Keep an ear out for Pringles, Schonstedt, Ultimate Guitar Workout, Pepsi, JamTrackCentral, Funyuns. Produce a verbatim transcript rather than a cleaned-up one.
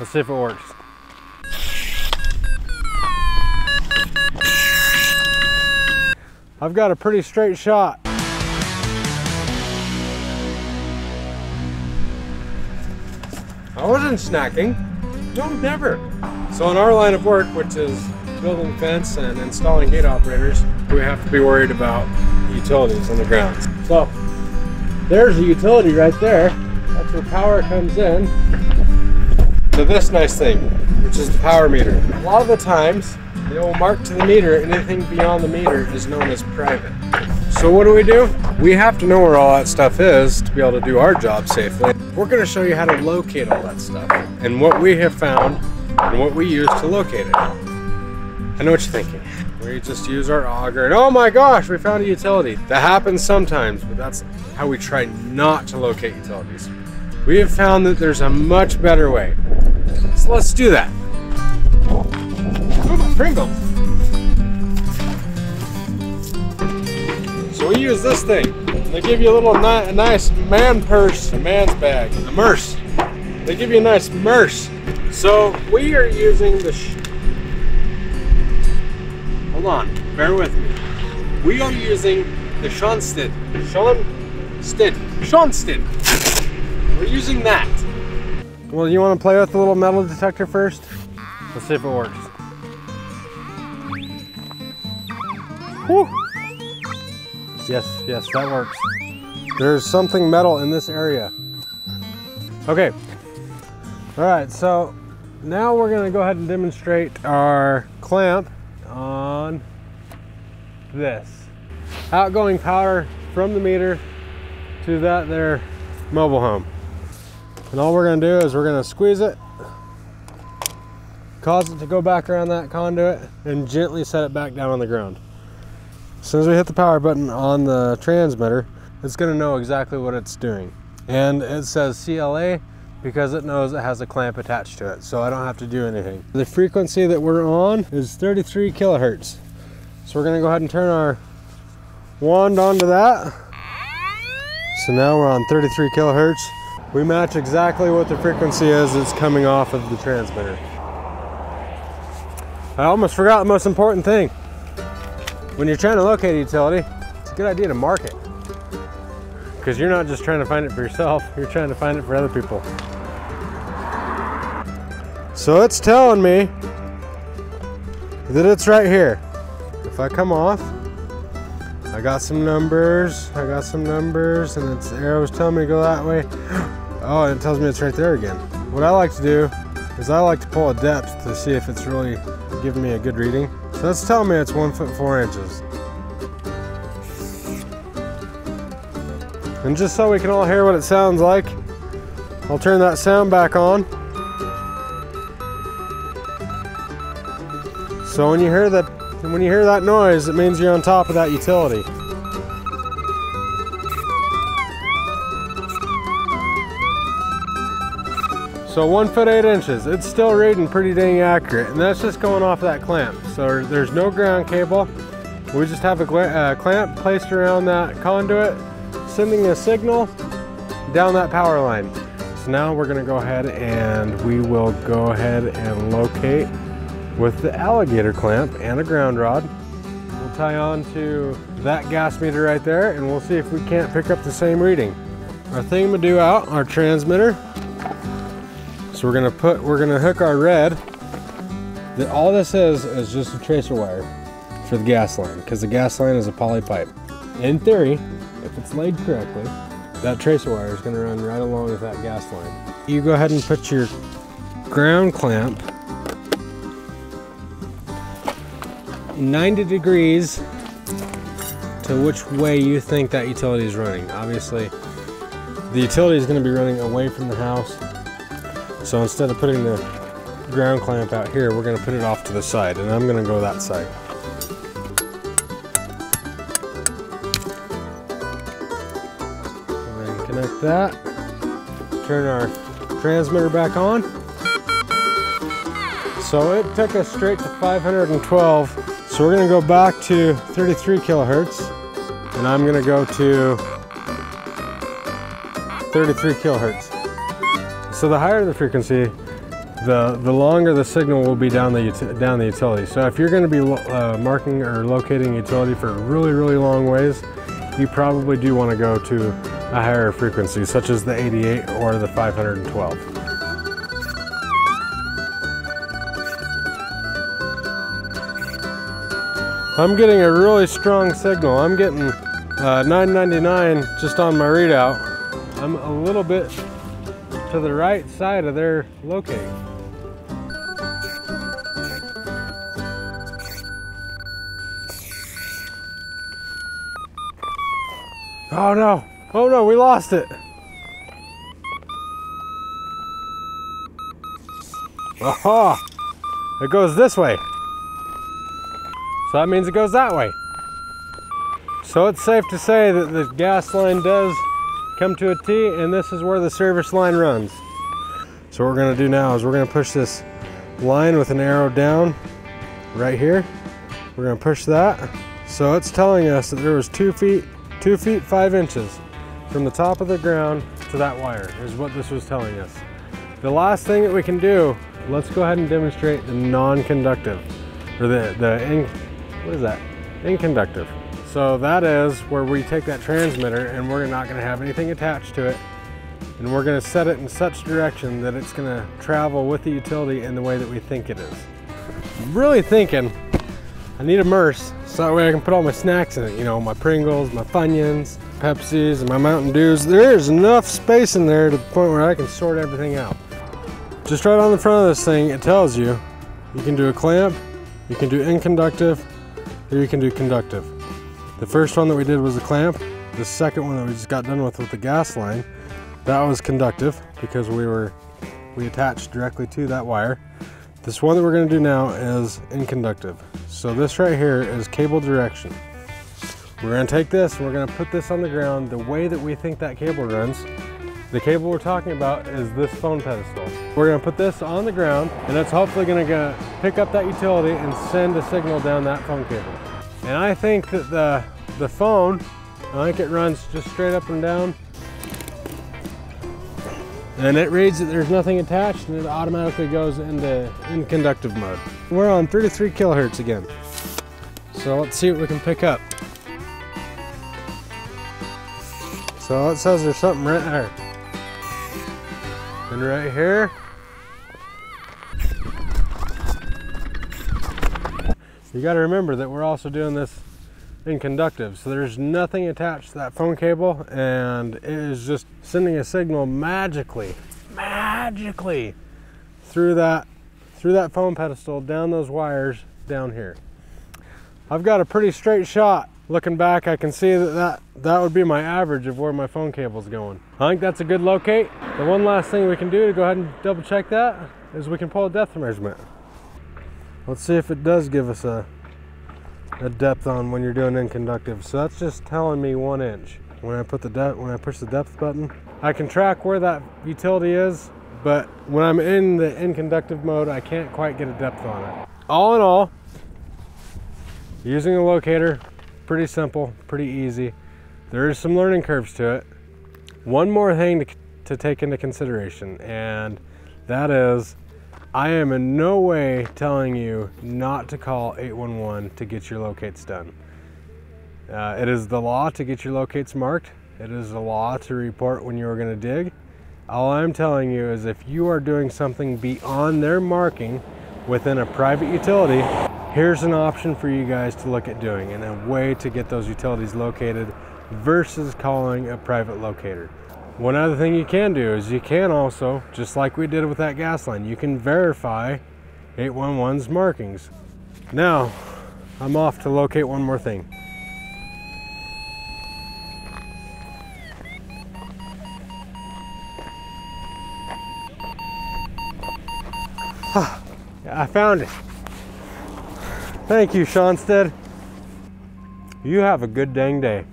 Let's see if it works. I've got a pretty straight shot. I wasn't snacking. No, never. So in our line of work, which is building fence and installing gate operators, we have to be worried about utilities on the ground. So there's a utility right there. That's where power comes in to this nice thing, which is the power meter. A lot of the times they will mark to the meter, and anything beyond the meter is known as private. So what do we do? We have to know where all that stuff is to be able to do our job safely. We're going to show you how to locate all that stuff and what we have found and what we use to locate it. I know what you're thinking. We just use our auger and oh my gosh, we found a utility. That happens sometimes, but that's how we try not to locate utilities. We have found that there's a much better way. So let's do that. Ooh, my Pringle. So we use this thing. They give you a little ni a nice man purse, a man's bag, a merce. They give you a nice merce. So we are using the sh Hold on, bear with me. We are using the Schonstedt. Schonstedt. Schonstedt. We're using that. Well, you want to play with the little metal detector first? Let's see if it works. Whew. Yes, yes, that works. There's something metal in this area. Okay. All right, so now we're gonna go ahead and demonstrate our clamp on this. Outgoing power from the meter to that there mobile home. And all we're gonna do is we're gonna squeeze it, cause it to go back around that conduit, and gently set it back down on the ground. As soon as we hit the power button on the transmitter, it's gonna know exactly what it's doing. And it says C L A because it knows it has a clamp attached to it, so I don't have to do anything. The frequency that we're on is thirty-three kilohertz. So we're gonna go ahead and turn our wand onto that. So now we're on thirty-three kilohertz. We match exactly what the frequency is that's coming off of the transmitter. I almost forgot the most important thing. When you're trying to locate a utility, it's a good idea to mark it. Because you're not just trying to find it for yourself, you're trying to find it for other people. So it's telling me that it's right here. If I come off, I got some numbers, I got some numbers, and it's, the arrow's telling me to go that way. Oh, and it tells me it's right there again. What I like to do is I like to pull a depth to see if it's really giving me a good reading. So that's telling me it's one foot four inches. And just so we can all hear what it sounds like, I'll turn that sound back on. So when you hear that, when you hear that noise, it means you're on top of that utility. So one foot eight inches, it's still reading pretty dang accurate, and that's just going off that clamp. So there's no ground cable. We just have a uh, clamp placed around that conduit, sending a signal down that power line. So now we're gonna go ahead and we will go ahead and locate with the alligator clamp and a ground rod. We'll tie on to that gas meter right there, and we'll see if we can't pick up the same reading. Our thing to do out, our transmitter. So we're gonna put, we're gonna hook our red. The, all this is is just a tracer wire for the gas line, because the gas line is a poly pipe. In theory, if it's laid correctly, that tracer wire is gonna run right along with that gas line. You go ahead and put your ground clamp ninety degrees to which way you think that utility is running. Obviously, the utility is gonna be running away from the house. So instead of putting the ground clamp out here, we're going to put it off to the side, and I'm going to go that side. And then connect that, turn our transmitter back on. So it took us straight to five hundred twelve, so we're going to go back to thirty-three kilohertz, and I'm going to go to thirty-three kilohertz. So the higher the frequency, the, the longer the signal will be down the, down the utility. So if you're going to be uh, marking or locating utility for really, really long ways, you probably do want to go to a higher frequency, such as the eighty-eight or the five hundred twelve. I'm getting a really strong signal. I'm getting uh, nine ninety-nine just on my readout. I'm a little bit to the right side of their locating. Oh no, oh no, we lost it. Aha, it goes this way. So that means it goes that way. So it's safe to say that the gas line does come to a T, and this is where the service line runs. So what we're gonna do now is we're gonna push this line with an arrow down right here. We're gonna push that. So it's telling us that there was two feet, two feet, five inches from the top of the ground to that wire is what this was telling us. The last thing that we can do, let's go ahead and demonstrate the non-conductive, or the, the in, What is that? Inconductive. So that is where we take that transmitter and we're not going to have anything attached to it, and we're going to set it in such direction that it's going to travel with the utility in the way that we think it is. I'm really thinking I need a Merce so that way I can put all my snacks in it, you know, my Pringles, my Funyuns, Pepsis, and my Mountain Dews. There's enough space in there to the point where I can sort everything out. Just right on the front of this thing, it tells you you can do a clamp, you can do inconductive, or you can do conductive. The first one that we did was a clamp. The second one that we just got done with with the gas line, that was conductive because we were we attached directly to that wire. This one that we're going to do now is inconductive. So this right here is cable direction. We're going to take this and we're going to put this on the ground the way that we think that cable runs. The cable we're talking about is this phone pedestal. We're going to put this on the ground, and that's hopefully going to pick up that utility and send a signal down that phone cable. And I think that the, the phone, I think it runs just straight up and down, and it reads that there's nothing attached, and it automatically goes into inconductive mode. We're on thirty-three kilohertz again. So let's see what we can pick up. So it says there's something right there. And right here, you got to remember that we're also doing this in conductive, so there's nothing attached to that phone cable, and it is just sending a signal magically, magically through that, through that phone pedestal, down those wires down here. I've got a pretty straight shot. Looking back, I can see that, that that would be my average of where my phone cable's going. I think that's a good locate. The one last thing we can do to go ahead and double check that is we can pull a depth measurement. Let's see if it does give us a, a depth on when you're doing inconductive. So that's just telling me one inch. When I put the depth, when I push the depth button, I can track where that utility is, but when I'm in the inconductive mode, I can't quite get a depth on it. All in all, using a locator, pretty simple, pretty easy. There is some learning curves to it. One more thing to, to take into consideration, and that is, I am in no way telling you not to call eight one one to get your locates done. Uh, it is the law to get your locates marked. It is the law to report when you are going to dig. All I'm telling you is if you are doing something beyond their marking within a private utility, here's an option for you guys to look at doing and a way to get those utilities located versus calling a private locator. One other thing you can do is you can also, just like we did with that gas line, you can verify eight one one's markings. Now, I'm off to locate one more thing. Ah, I found it. Thank you, Schonstedt. You have a good dang day.